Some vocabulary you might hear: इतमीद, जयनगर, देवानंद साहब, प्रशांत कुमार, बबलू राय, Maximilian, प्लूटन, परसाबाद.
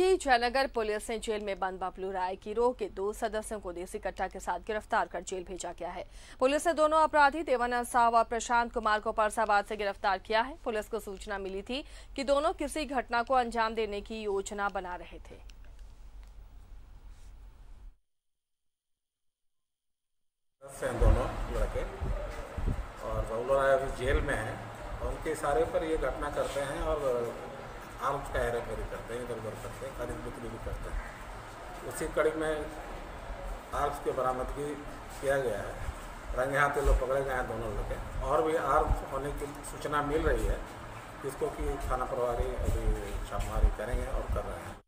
कि जयनगर पुलिस ने जेल में बंद बबलू राय गिरोह के दो सदस्यों को देसी कट्टा के साथ गिरफ्तार कर जेल भेजा गया है। पुलिस ने दोनों अपराधी देवानंद साहब और प्रशांत कुमार को परसाबाद से गिरफ्तार किया है। पुलिस को सूचना मिली थी कि दोनों किसी घटना को अंजाम देने की योजना बना रहे थे। दोनों लड़के और बबलू राय अभी जेल में है और उनके इशारे पर ये घटना करते हैं और आर्म्स का हेराफेरी करते हैं, इधर उधर करते हैं, खरीद बिक्री भी करते हैं। उसी कड़ी में आर्म्स की बरामदगी किया गया है। रंगे हाथ लोग पकड़े गए हैं दोनों लड़के और भी आर्म्स होने की सूचना मिल रही है, जिसको कि थाना प्रभारी अभी छापेमारी करेंगे और कर रहे हैं।